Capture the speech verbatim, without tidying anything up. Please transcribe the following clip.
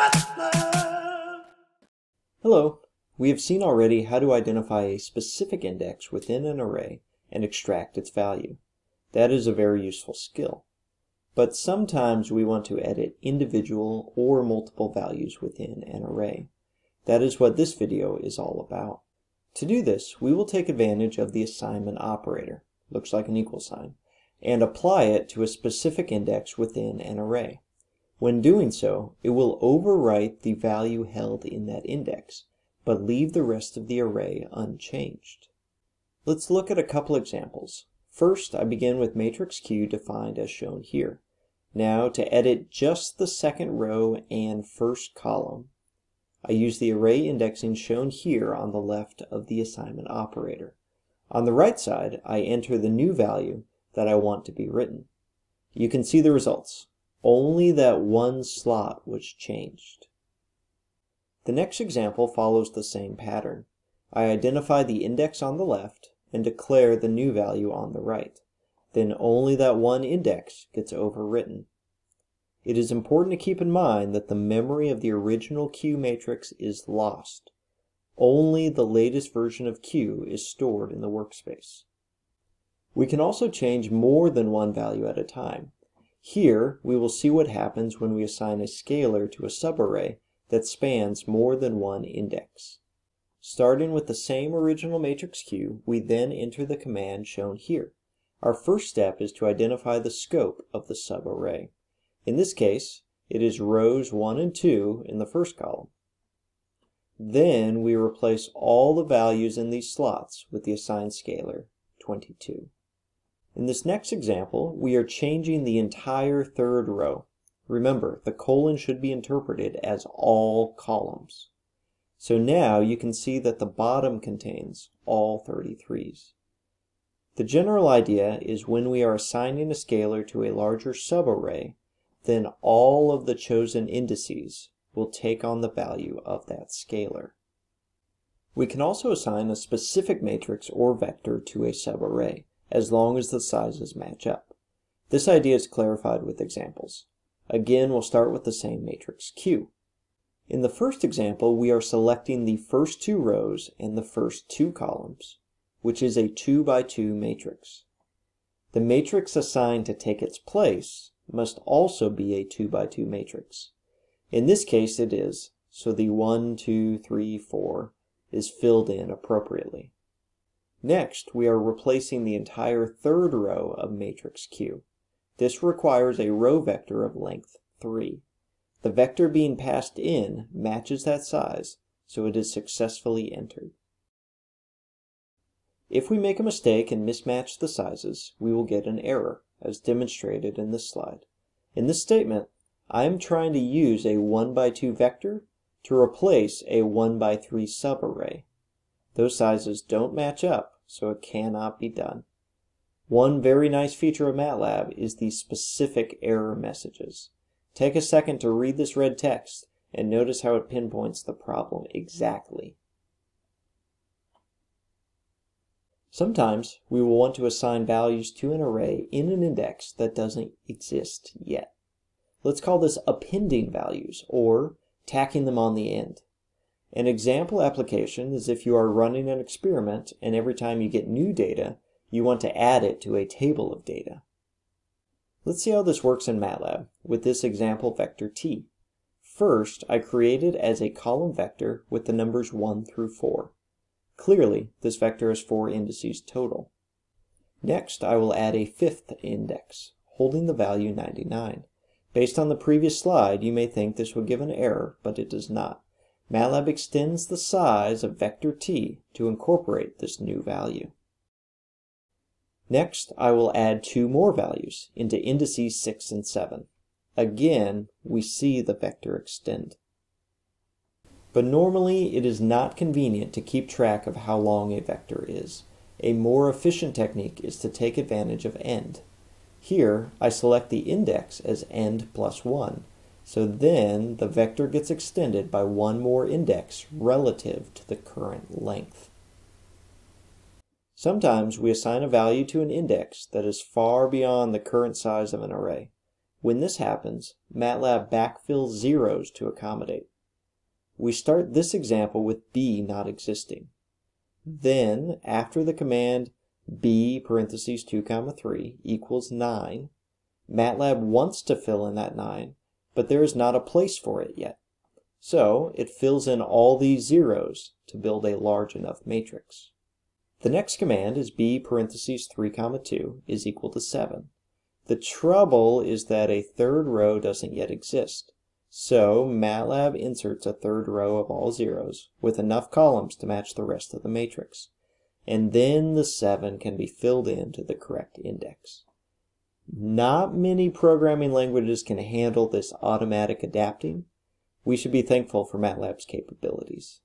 MATLAB. Hello. We have seen already how to identify a specific index within an array and extract its value. That is a very useful skill. But sometimes we want to edit individual or multiple values within an array. That is what this video is all about. To do this, we will take advantage of the assignment operator, looks like an equal sign, and apply it to a specific index within an array. When doing so, it will overwrite the value held in that index, but leave the rest of the array unchanged. Let's look at a couple examples. First, I begin with matrix Q defined as shown here. Now, to edit just the second row and first column, I use the array indexing shown here on the left of the assignment operator. On the right side, I enter the new value that I want to be written. You can see the results. Only that one slot was changed. The next example follows the same pattern. I identify the index on the left and declare the new value on the right. Then only that one index gets overwritten. It is important to keep in mind that the memory of the original Q matrix is lost. Only the latest version of Q is stored in the workspace. We can also change more than one value at a time. Here, we will see what happens when we assign a scalar to a subarray that spans more than one index. Starting with the same original matrix Q, we then enter the command shown here. Our first step is to identify the scope of the subarray. In this case, it is rows one and two in the first column. Then we replace all the values in these slots with the assigned scalar, twenty-two. In this next example, we are changing the entire third row. Remember, the colon should be interpreted as all columns. So now you can see that the bottom contains all thirty-threes. The general idea is when we are assigning a scalar to a larger subarray, then all of the chosen indices will take on the value of that scalar. We can also assign a specific matrix or vector to a subarray, as long as the sizes match up. This idea is clarified with examples. Again, we'll start with the same matrix Q. In the first example, we are selecting the first two rows and the first two columns, which is a two by two matrix. The matrix assigned to take its place must also be a two by two matrix. In this case, it is, so the one, two, three, four is filled in appropriately. Next, we are replacing the entire third row of matrix Q. This requires a row vector of length three. The vector being passed in matches that size, so it is successfully entered. If we make a mistake and mismatch the sizes, we will get an error, as demonstrated in this slide. In this statement, I am trying to use a one by two vector to replace a one by three subarray. Those sizes don't match up, so it cannot be done. One very nice feature of MATLAB is the specific error messages. Take a second to read this red text and notice how it pinpoints the problem exactly. Sometimes we will want to assign values to an array in an index that doesn't exist yet. Let's call this appending values, or tacking them on the end. An example application is if you are running an experiment and every time you get new data, you want to add it to a table of data. Let's see how this works in MATLAB with this example vector t. First, I create it as a column vector with the numbers one through four. Clearly, this vector has four indices total. Next, I will add a fifth index, holding the value ninety-nine. Based on the previous slide, you may think this would give an error, but it does not. MATLAB extends the size of vector t to incorporate this new value. Next, I will add two more values into indices six and seven. Again, we see the vector extend. But normally, it is not convenient to keep track of how long a vector is. A more efficient technique is to take advantage of end. Here, I select the index as end plus one. So then the vector gets extended by one more index relative to the current length. Sometimes we assign a value to an index that is far beyond the current size of an array. When this happens, MATLAB backfills zeros to accommodate. We start this example with b not existing. Then, after the command b parentheses two comma three equals nine, MATLAB wants to fill in that nine, but there is not a place for it yet. So it fills in all these zeros to build a large enough matrix. The next command is b parentheses three comma two is equal to seven. The trouble is that a third row doesn't yet exist. So MATLAB inserts a third row of all zeros with enough columns to match the rest of the matrix. And then the seven can be filled in to the correct index. Not many programming languages can handle this automatic adapting. We should be thankful for MATLAB's capabilities.